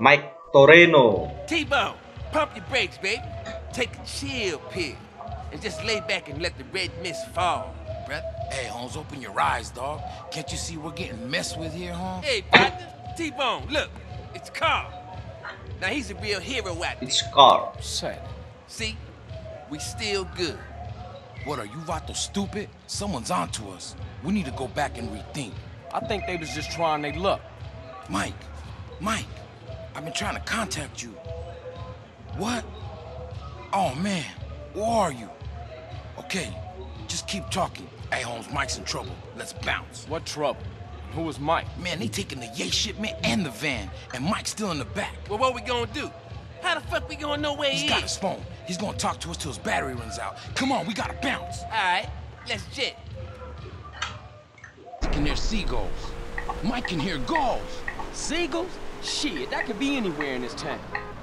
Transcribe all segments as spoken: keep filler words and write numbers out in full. Mike Toreno. T-Bone, pump your brakes, baby. Take a chill pill and just lay back and let the red mist fall, brother. Hey, Holmes, open your eyes, dog. Can't you see we're getting messed with here, Holmes? Hey, partner, T-Bone, look, it's Carl. Now, he's a real hero out there. It's Carl. Sad. See? We still good. What, are you vato stupid? Someone's onto us. We need to go back and rethink. I think they was just trying their luck. Mike, Mike, I've been trying to contact you. What? Oh, man, who are you? Okay, just keep talking. Hey, Holmes, Mike's in trouble. Let's bounce. What trouble? Who was Mike? Man, they taking the yay shipment and the van, and Mike's still in the back. Well, what we gonna do? How the fuck we gonna know where he is? He's got his phone. He's gonna talk to us till his battery runs out. Come on, we gotta bounce. All right, let's jet. I can hear seagulls. Mike can hear gulls. Seagulls? Shit, that could be anywhere in this town.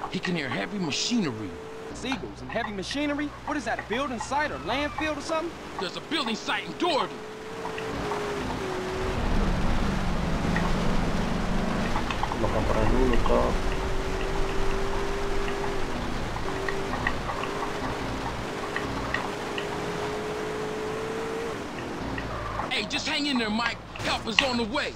He can hear heavy machinery. Seagulls and heavy machinery? What is that, a building site or landfill or something? There's a building site in Dorothy. Hey, just hang in there, Mike. Help is on the way.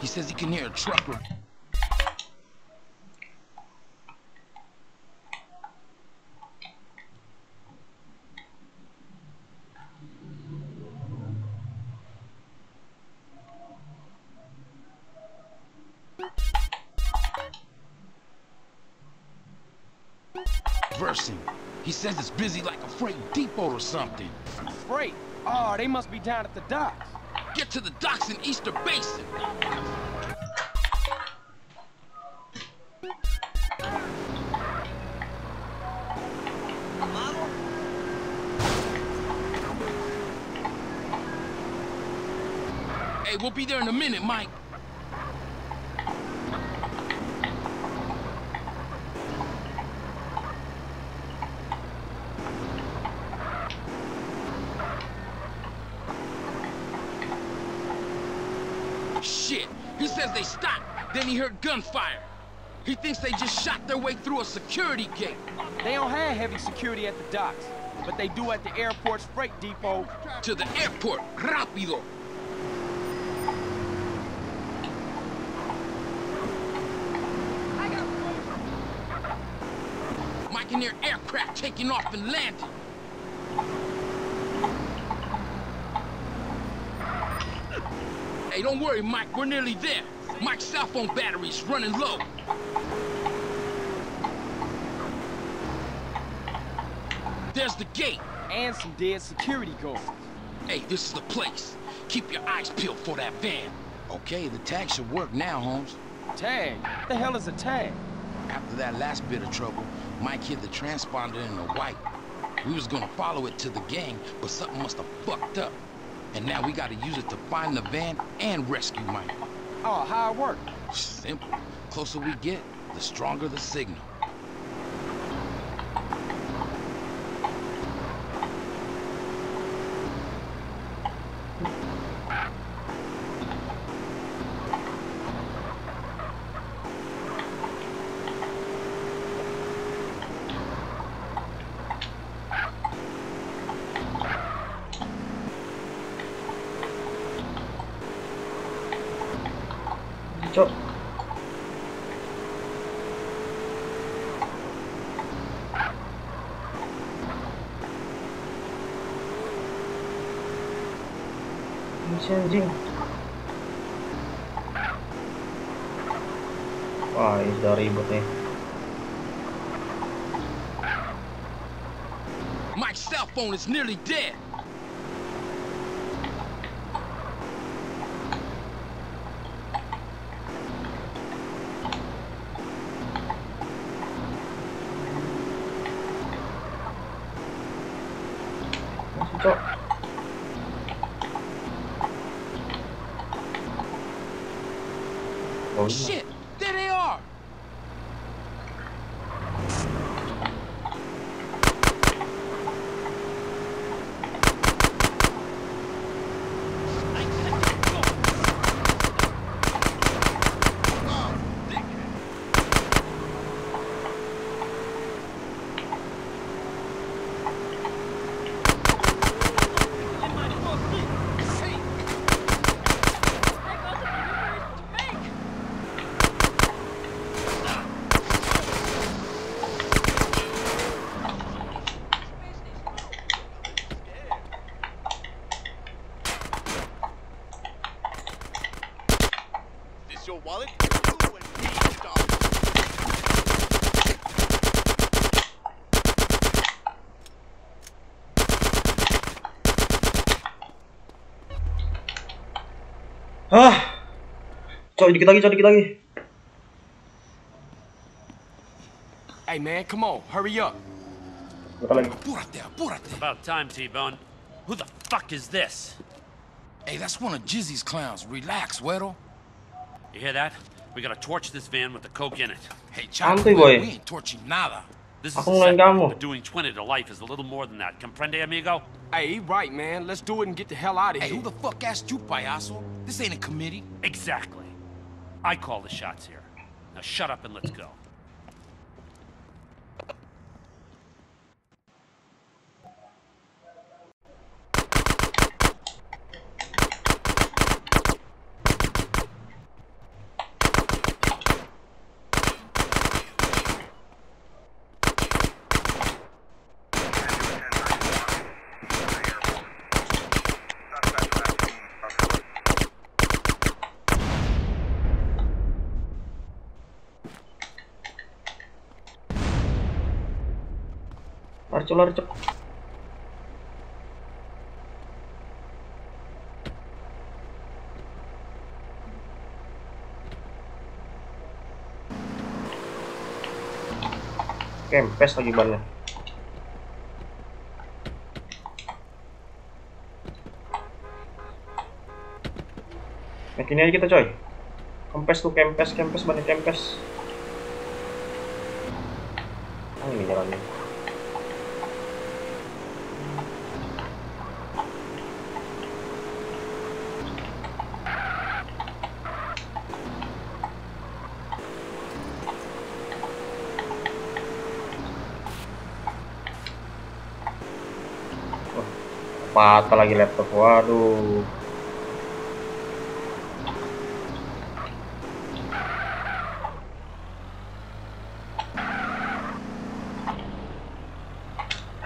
He says he can hear a truck. Versing. He says it's busy like a freight depot or something. Freight? Oh, they must be down at the docks. Get to the docks in Easter Basin. Hey, we'll be there in a minute, Mike. Shit, he says they stopped, then he heard gunfire. He thinks they just shot their way through a security gate. They don't have heavy security at the docks, but they do at the airport's freight depot. To the airport, rápido. Mike can hear aircraft taking off and landing. Hey, don't worry, Mike, we're nearly there. Mike's cell phone battery's running low. There's the gate. And some dead security guards. Hey, this is the place. Keep your eyes peeled for that van. Okay, the tag should work now, Holmes. Tag? What the hell is a tag? After that last bit of trouble, Mike hid the transponder in the white. We was gonna follow it to the gang, but something must have fucked up. And now we gotta use it to find the van and rescue Mike. Oh, how it work? Simple. Closer we get, the stronger the signal. I'm changing. Wah, sudah ribet nih. My cell phone is nearly dead. Shit! There they are! Cok, dikit lagi, cok, dikit lagi. Hey man, come on, hurry up. About time, T-Bone. Who the fuck is this? Hey, that's one of Jizzy's clowns. Relax, Weddle. You hear that? We gotta torch this van with the coke in it. Hey, Chop, we ain't torching nada. This is a second, but doing twenty to life is a little more than that. Comprende, amigo? Hey, he right, man. Let's do it and get the hell out of here. Hey, who the fuck asked you, payaso? This ain't a committee. Exactly. I call the shots here. Now shut up and let's go. Colar cek. Kempes lagi bannya. Nah, gini aja kita, coy. Kempes tuh, kempes, kempes, bannya kempes. Oh, ini jalannya. Patah lagi laptop, waduh.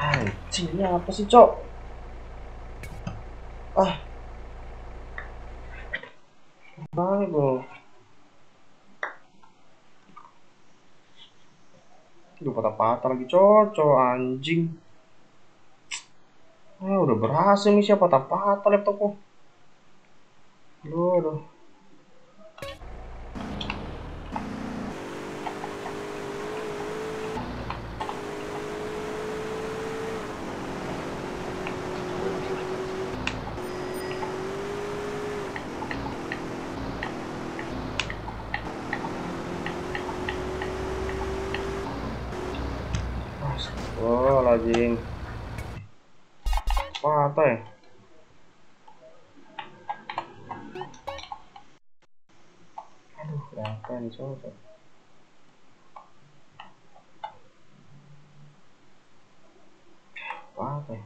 Anjing, ini apa sih, Cok? Ah, bye, bro. Duh, patah-patah lagi, Cok, Cok, anjing. Eh, udah berhasil nih, siapa patah-patah laptopku. Aduh, aduh. Oh, lajing. Patah ya? Aduh, berapa nih, Sobat? Patah ya?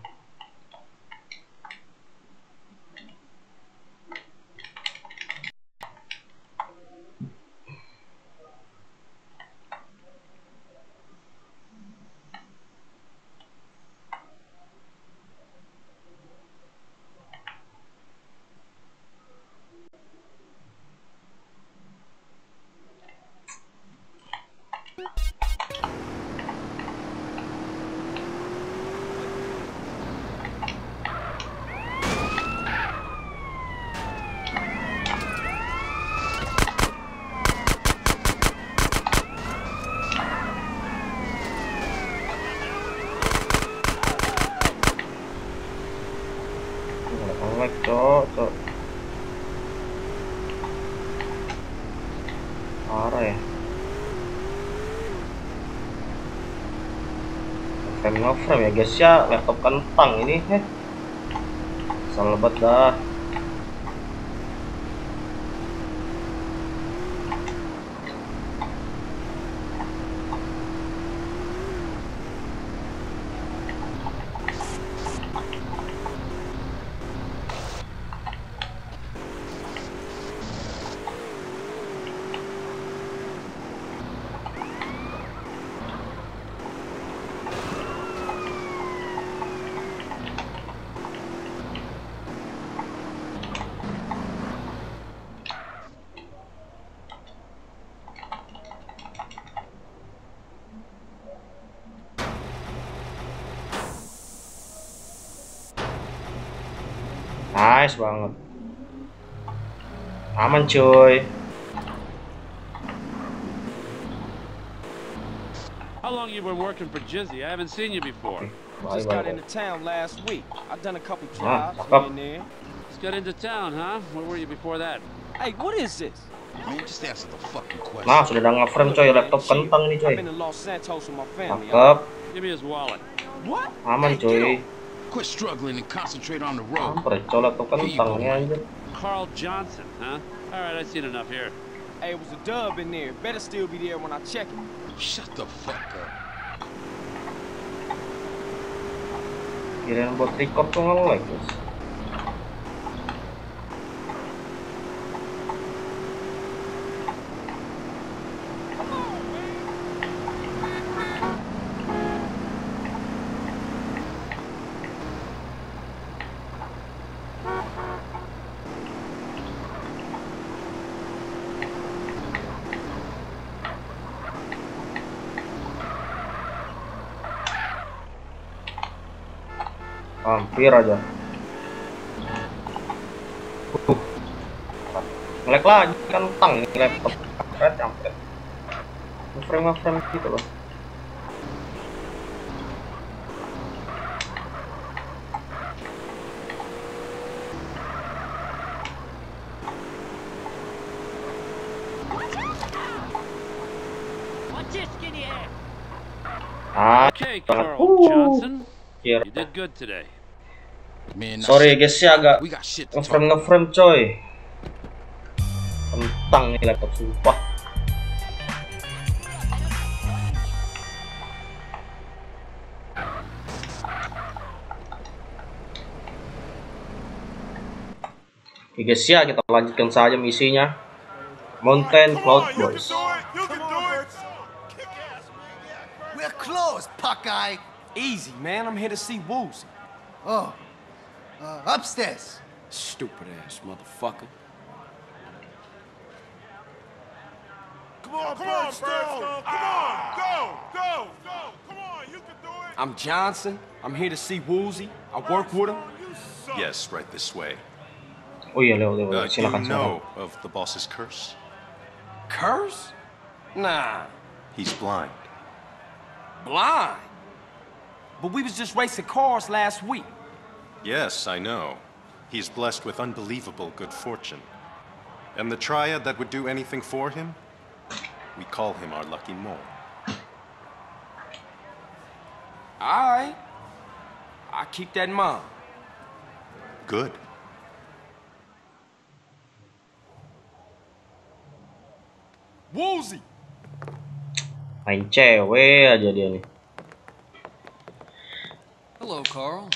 Frame ya guys ya, laptop kentang ini heh. Selebet dah. Nice banget, aman cuy. How long you been working for Jizzy? I haven't seen you before. Just got into town last week. I've done a couple jobs here and there. Just got into town, huh? Where were you before that? Hey, what is this? Man, just answer the fucking question. Nah, sudah nge-frame coy, laptop kentang nih coy. Mantap. Give me his wallet. What? Aman coy. Quit struggling and concentrate on the road. Carl Johnson, huh? All right, I've seen enough here. Hey, it was a dub in there. Better still be there when I check it. Shut the fuck up. You're in about three cups like this. Hampir aja. Uh. Ngelek lagi kentang laptop. Red sampai. Frame-frame gitu loh. Ah, okay, Carl Johnson. You did good today. Sorry guys ya agak ngeframe ngeframe coy. Kentang nih laptop sumpah. Oke guys ya, kita lanjutkan saja misinya. Mountain Cloud Boys. We're close, Puckeye. Easy, man. I'm here to see Woolsey. Oh, uh, upstairs. Stupid ass motherfucker. Come on, come on, Birdstone. Come on, go, go, go. Come on, you can do it. I'm Johnson. I'm here to see Woolsey. I work with him. Yes, right this way. Oh yeah, no, no, no. Uh, you know of the boss's curse? Curse? Nah. He's blind. Blind. But we was just racing cars last week. Yes, I know. He's blessed with unbelievable good fortune. And the triad that would do anything for him? We call him our lucky mole. All right. I keep that in mind. Good. Woolsey! Main cewek aja dia nih. Hello, Carl.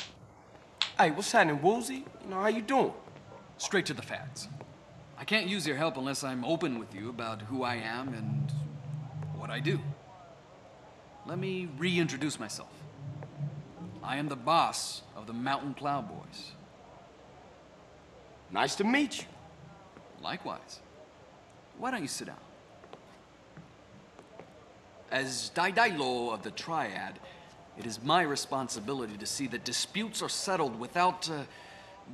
Hey, what's happening, Woolsey? You know, how you doing? Straight to the facts. I can't use your help unless I'm open with you about who I am and what I do. Let me reintroduce myself. I am the boss of the Mountain Cloud Boys. Nice to meet you. Likewise. Why don't you sit down? As Dai Dai Lo of the Triad, it is my responsibility to see that disputes are settled without uh,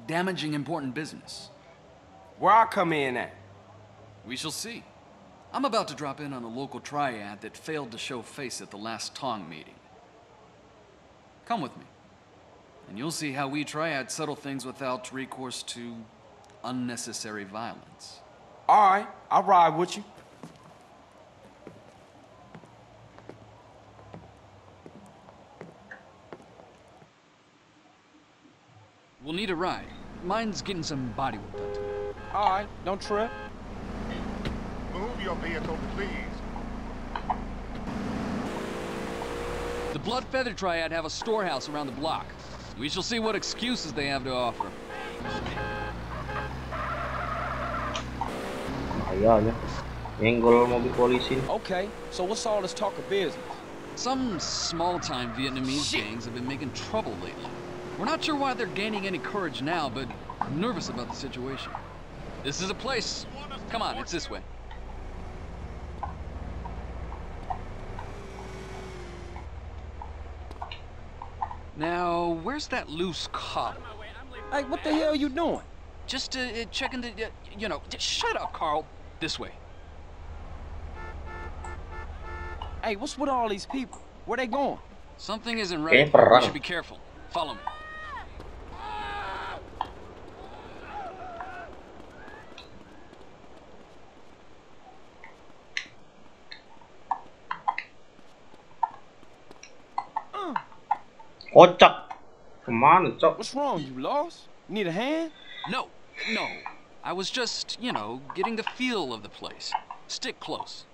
damaging important business. Where I come in at? We shall see. I'm about to drop in on a local triad that failed to show face at the last Tong meeting. Come with me, and you'll see how we triad settle things without recourse to unnecessary violence. All right, I'll ride with you. We'll need a ride. Mine's getting some bodywork done to me. All right, don't trip. Move your vehicle, please. The Blood Feather Triad have a storehouse around the block. We shall see what excuses they have to offer. Okay, so what's all this talk of business? Some small-time Vietnamese Shit. gangs have been making trouble lately. We're not sure why they're gaining any courage now, but I'm nervous about the situation. This is a place. Come on, it's this way. Now, where's that loose cop? Hey, what the hell are you doing? Just uh, uh, checking the, uh, you know, shut up, Carl. This way. Hey, what's with all these people? Where they going? Something isn't right. You should be careful. Follow me. What's up? Come on, it's up. What's wrong? You lost? Need a hand? No, no. I was just, you know, getting the feel of the place. Stick close.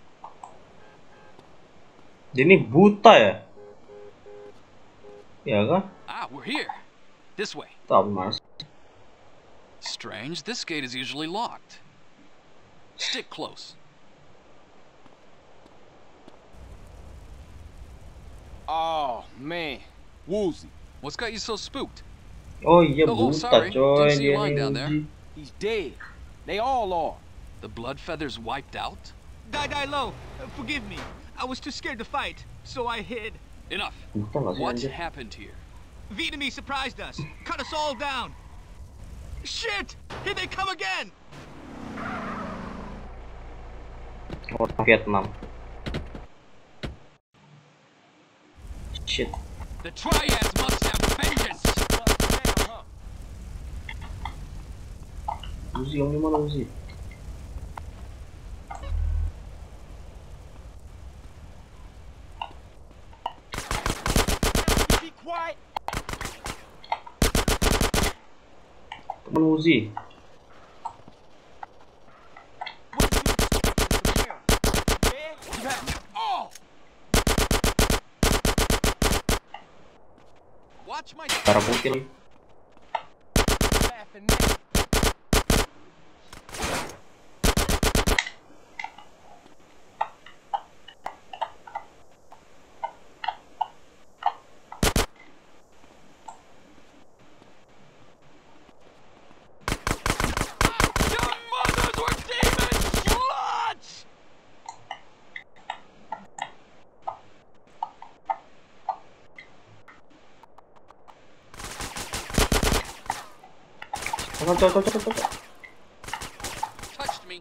Ini buta ya? Yeah, okay. Ah, we're here. This way. Strange, this gate is usually locked. Stick close. Oh, man. Woolsey, what's got you so spooked? Oh, yeah, oh, oh sorry. Didn't see you lying down there. He's dead. They all are. The Blood Feathers wiped out? Dai Dai Lo, forgive me. I was too scared to fight, so I hid. Enough. What happened here? Vietnamese surprised us. Cut us all down. Shit! Here they come again! Oh, Vietnam. Shit. The Triads must have vengeance! Who's the only one who's here? Be quiet! Who's he? Работали. Touched me.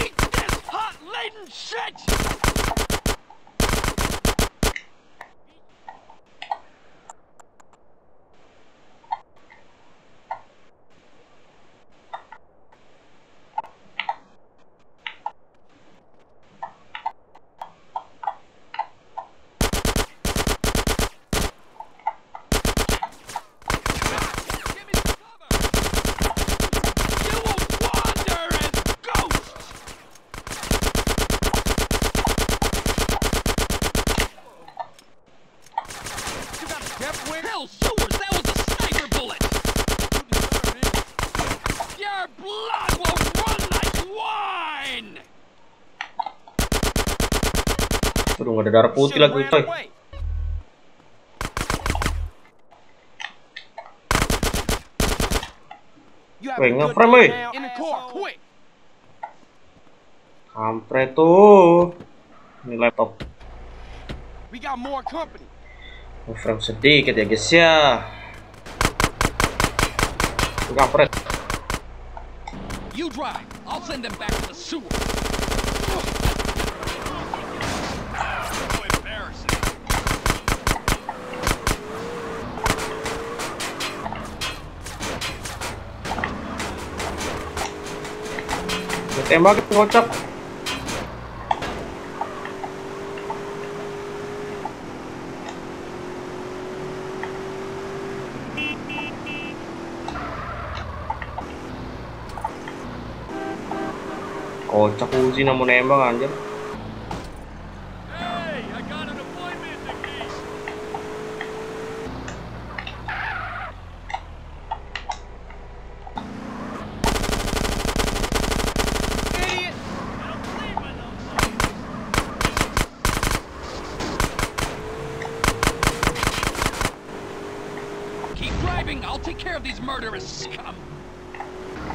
Eat this hot laden shit. Aduh, ada darah putih lagi, coy. Wih, ngeframe wih. Kampret tuh. Ini laptop ngeframe sedikit ya guys ya. Tuh kampret. Tembak kocak. Kocak Woolsey namun nembak anjir.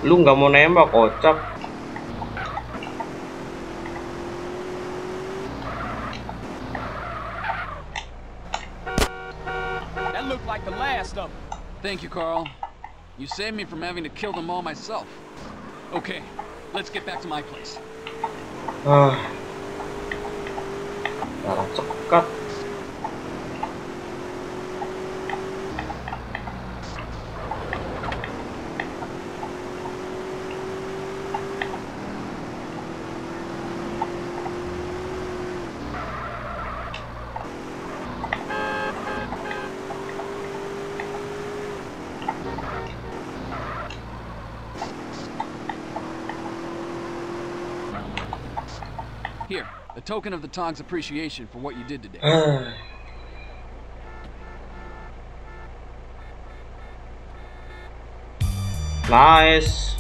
Lu nggak mau nembak kocak. That looked like the last of them. Thank you, Carl. You saved me from having to kill them all myself. Okay, let's get back to my place. Ah, darah cekat. Here, a token of the Tog's appreciation for what you did today. Uh. Nice.